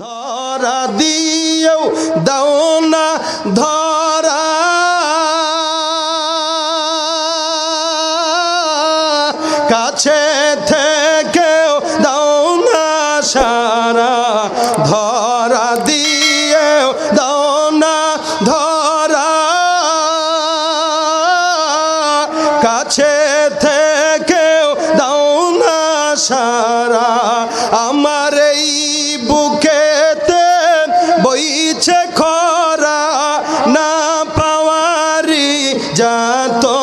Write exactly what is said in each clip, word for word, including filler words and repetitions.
धरा दियो दौना धरा काछे थे के दौना सारा धरा दियो दौना धरा काछे थे के दौना सारा अमर बुके बोइछे खरा ना पावारी जातो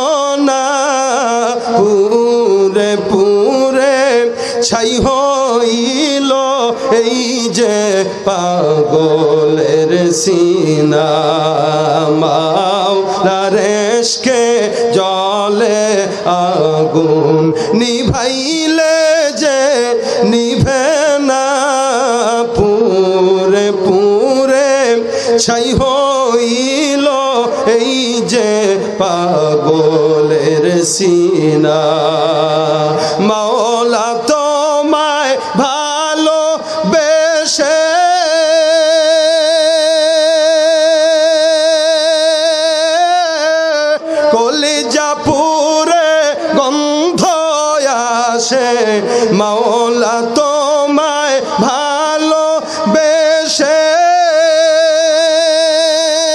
ना पूरे पूरे छाई होइलो एई जे पागलेर सीना मौलार इश्के जले आगुन निभाइले जे निभे ना पूरे पूरे छाई होइलो एई जे पागलेर सीना मौला तोमाय भालोबेशे कलिजा पुरे गन्ध आसे मौला तोमाय भालोबेशे कलिजा पुरे गन्ध आसे आमी तोमार नूरे जाबो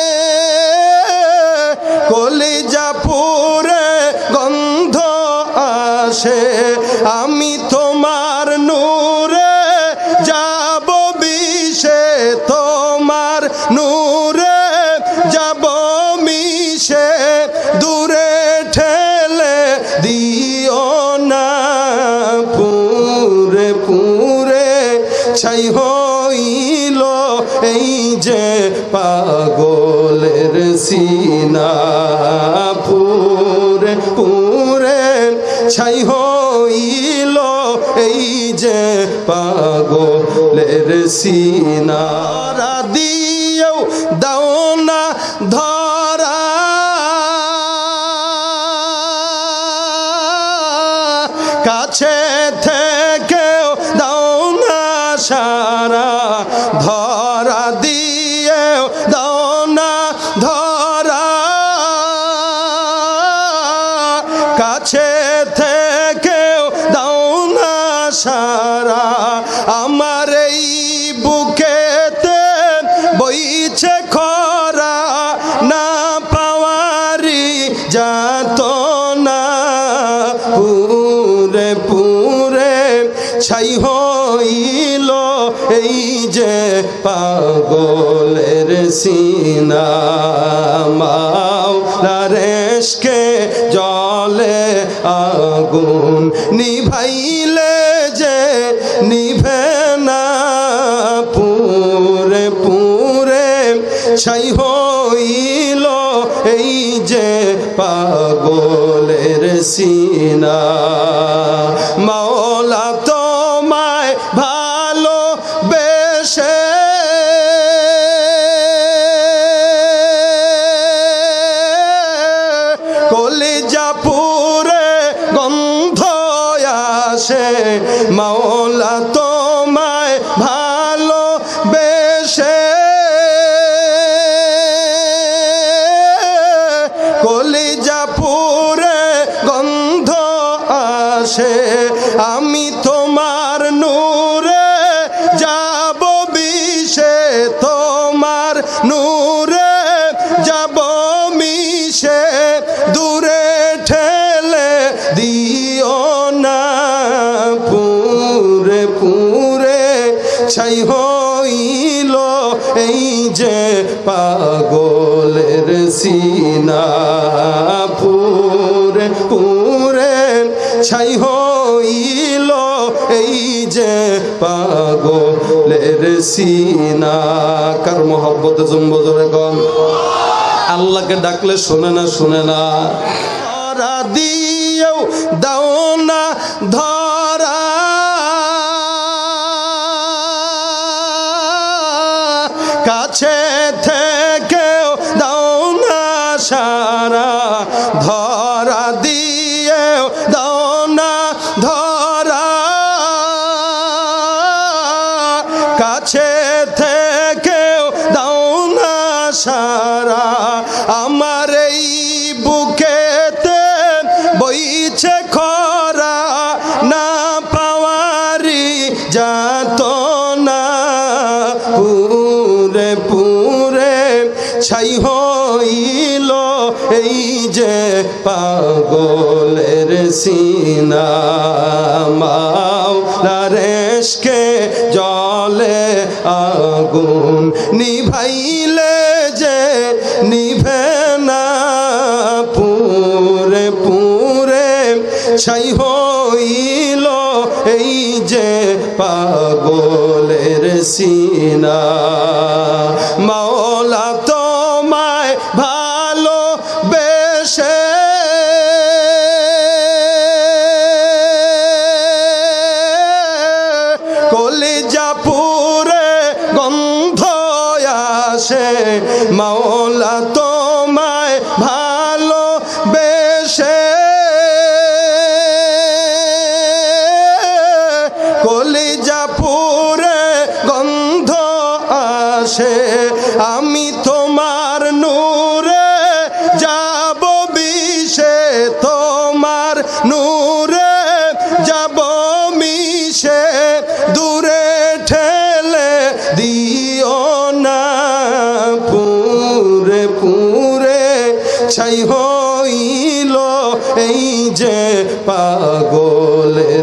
बिशे तोमार नूरे जाबो मिशे दूरे ठेले दियो ना पूरे पूरे छाई होइलो एई जे पागलेर सीना पूरे पूरे छाई होइलो एई जे पागलेर सीना धरा दियो दौना धरा काछे थेके दौना सारा धरा दिए दौना धरा काछे थेके दौना सारा आमार एई बुकेते बोइछे खरा ना पावारी जातो ना पूरे पूरे छाई होइलो एई जे पागलेर सीना मौलार इश्के जले आगुन निभाइले जे निभे ना पूरे पूरे छाई होइलो एई जे पागलेर सीना मौला तोमाय भालोबेशे कलिजा पुरे गन्ध आसे मौला तोमाय भालोबेशे कलिजा पुरे गन्ध आसे आमी तोमार नूरे जाबो बिशे तोमार नूरे जाबो मिशे दूरे ठेले दियो ना पूरे पूरे छाई होइलो एई जे पागलेर सीना पूरे पूरे छाई होइलो एई जे पागलेर सीना कार मोहब्बत जुम्बो जोरे कौन अल्लाह के डाकले सुने ना सुने ना धरा दियो दौना धरा काछे थेके दौना सारा धरा दियो दौना धरा काछे पूरे छाई होइलो एई जे पागलेर सीना मौलार इश्के जले आगुन निभाइले जे निभे ना पूरे पूरे छाई होइलो एई जे पागलेर सीना मौला तोमाय भालो बेशे कलिजा पुरे गंध आसे मौला तोमाय भालो बेशे कलिजा पुरे गंध आसे आमी तोमार नूरे जाबो बिशे तोमार नूरे जाबो मिशे दूरे ठेले दियो ना पूरे पूरे छाई होइलो एई जे पागलेर सीना पूरे पूरे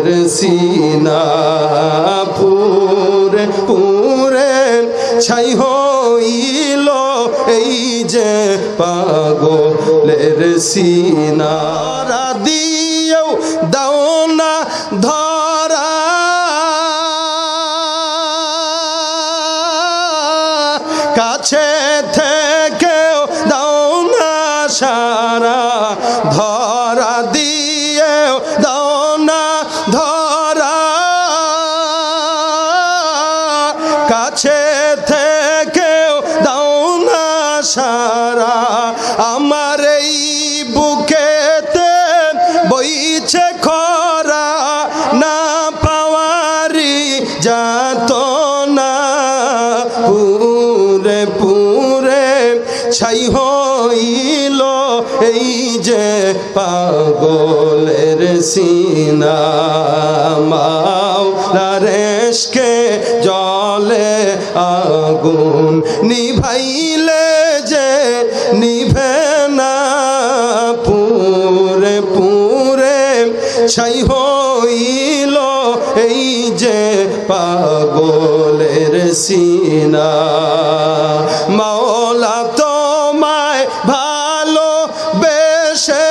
छाई होइलो एई जे पागलेर सीना दियौ दाओ ना धरा काछे थेके दाओ ना सारा धरा दियौ दाओ ना धरा काछे सारा आमार एई बुकेते बइछे खरा ना पावारी यातना पूरे पूरे छाई होइलो एई जे पागलेर सीना मौलार इश्के जले आगुन निभाइले निभे ना पूरे पूरे छाई होइलो एई जे पागलेर सीना मौला तोमाय भालो बेशे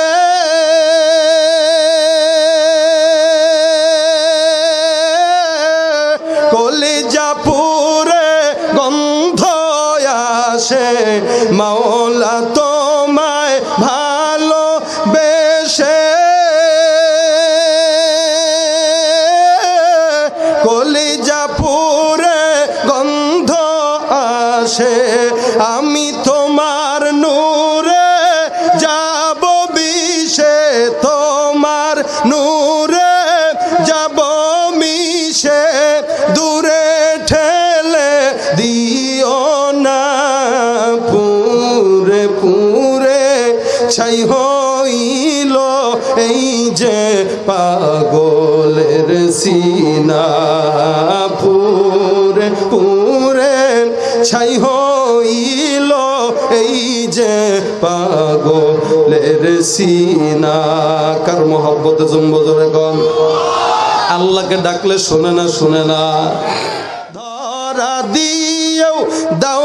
कलिजा पुरे गंध आसे मौला तोमाय भालो बेशे कलिजा पुरे गंध आसे आमी तोमार नूरे जाबो बिशे तोमार नूरे जाबो मिशे दूरे ठेले दियो ना छाई होइलो एई जे पागलेर सीना पूरे पूरे छाई होइलो एई जे पागलेर सीना कार मोहब्बते जुम्बो जोरे कम आल्लाह के डाकले शुने ना शुने ना धरा दियौ दाओ